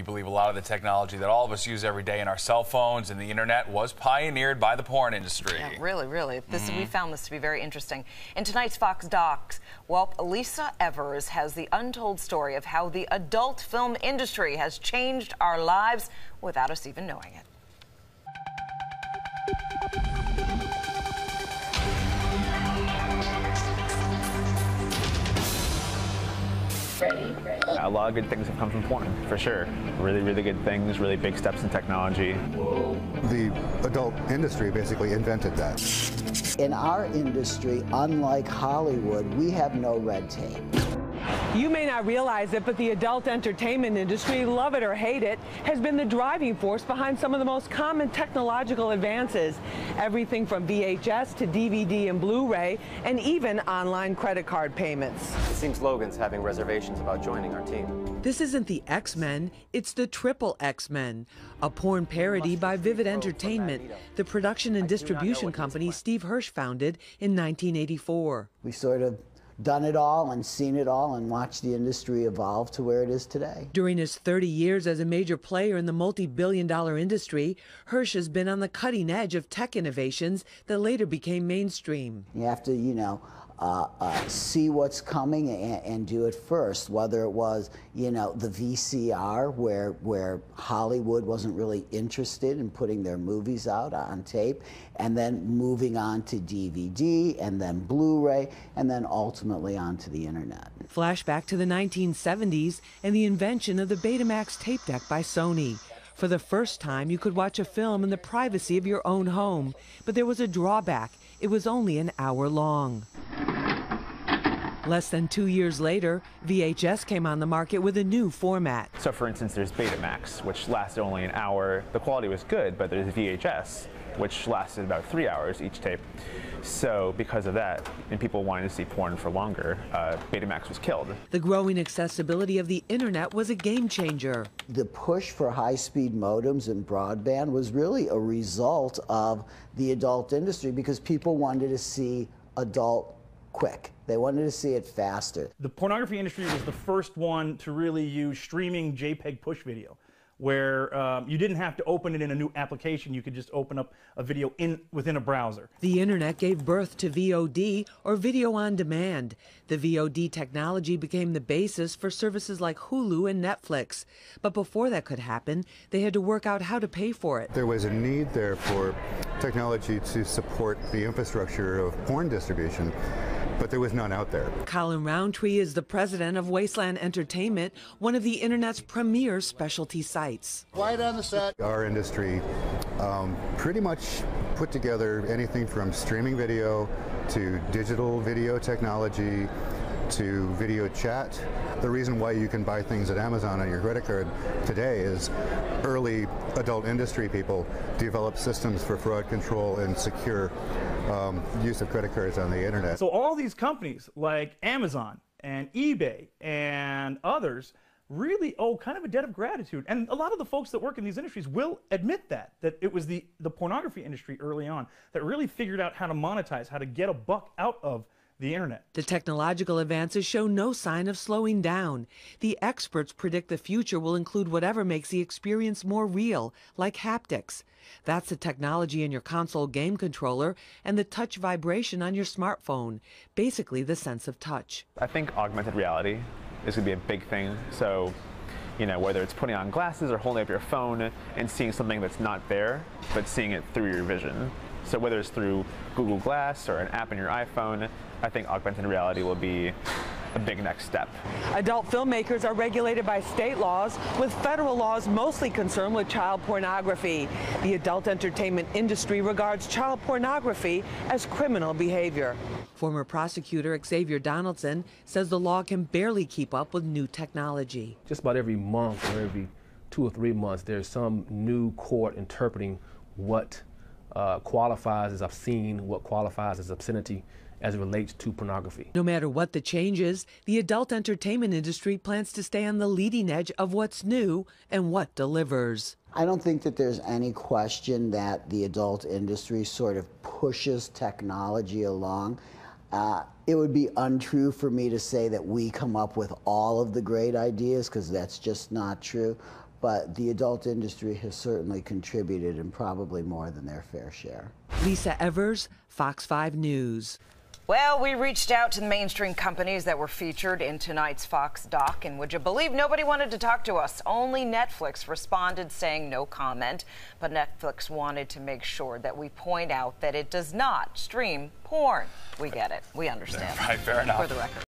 You believe a lot of the technology that all of us use every day in our cell phones and the internet was pioneered by the porn industry. Yeah, really, really. This, we found this to be very interesting. In tonight's Fox Docs, well, Elisa Evers has the untold story of how the adult film industry has changed our lives without us even knowing it. A lot of good things have come from porn, for sure. Really, really good things, really big steps in technology. The adult industry basically invented that. In our industry, unlike Hollywood, we have no red tape. You may not realize it, but the adult entertainment industry, love it or hate it, has been the driving force behind some of the most common technological advances. Everything from VHS to DVD and Blu-ray, and even online credit card payments. It seems Logan's having reservations about joining our team. This isn't the X-Men, it's the Triple X-Men, a porn parody by Vivid Entertainment, the production and distribution company Steve Hirsch founded in 1984. We sort of done it all and seen it all and watched the industry evolve to where it is today. During his 30 years as a major player in the multi-billion-dollar industry, Hirsch has been on the cutting edge of tech innovations that later became mainstream. You have to, you know, see what's coming and do it first, whether it was, you know, the VCR where Hollywood wasn't really interested in putting their movies out on tape, and then moving on to DVD, and then Blu-ray, and then ultimately onto the internet. Flashback to the 1970s and the invention of the Betamax tape deck by Sony. For the first time, you could watch a film in the privacy of your own home, but there was a drawback. It was only an hour long. Less than 2 years later, VHS came on the market with a new format. So for instance, there's Betamax, which lasted only an hour. The quality was good, but there's VHS, which lasted about 3 hours each tape. So because of that, and people wanting to see porn for longer, Betamax was killed. The growing accessibility of the internet was a game changer. The push for high-speed modems and broadband was really a result of the adult industry because people wanted to see adult quick. They wanted to see it faster. The pornography industry was the first one to really use streaming JPEG push video, where you didn't have to open it in a new application. You could just open up a video within a browser. The internet gave birth to VOD, or video on demand. The VOD technology became the basis for services like Hulu and Netflix. But before that could happen, they had to work out how to pay for it. There was a need there for technology to support the infrastructure of porn distribution, but there was none out there. Colin Rowntree is the president of Wasteland Entertainment, one of the internet's premier specialty sites. Right on the set. Our industry pretty much put together anything from streaming video to digital video technology to video chat. The reason why you can buy things at Amazon on your credit card today is early adult industry people developed systems for fraud control and secure use of credit cards on the internet. So all these companies like Amazon and eBay and others really owe kind of a debt of gratitude. And a lot of the folks that work in these industries will admit that, it was the pornography industry early on that really figured out how to monetize, how to get a buck out of the internet. The technological advances show no sign of slowing down. The experts predict the future will include whatever makes the experience more real, like haptics. That's the technology in your console game controller and the touch vibration on your smartphone, basically the sense of touch. I think augmented reality is going to be a big thing. So, you know, whether it's putting on glasses or holding up your phone and seeing something that's not there, but seeing it through your vision. So whether it's through Google Glass or an app on your iPhone, I think augmented reality will be a big next step. Adult filmmakers are regulated by state laws, with federal laws mostly concerned with child pornography. The adult entertainment industry regards child pornography as criminal behavior. Former prosecutor Xavier Donaldson says the law can barely keep up with new technology. Just about every month or every 2 or 3 months, there's some new court interpreting what qualifies as obscene, what qualifies as obscenity as it relates to pornography. No matter what the changes, the adult entertainment industry plans to stay on the leading edge of what's new and what delivers. I don't think that there's any question that the adult industry sort of pushes technology along. It would be untrue for me to say that we come up with all of the great ideas, because that's just not true. But the adult industry has certainly contributed, and probably more than their fair share. Elisa Evers, Fox 5 News. Well, we reached out to the mainstream companies that were featured in tonight's Fox doc, and would you believe nobody wanted to talk to us? Only Netflix responded saying no comment, but Netflix wanted to make sure that we point out that it does not stream porn. We get it. We understand. Right, fair enough. For the record.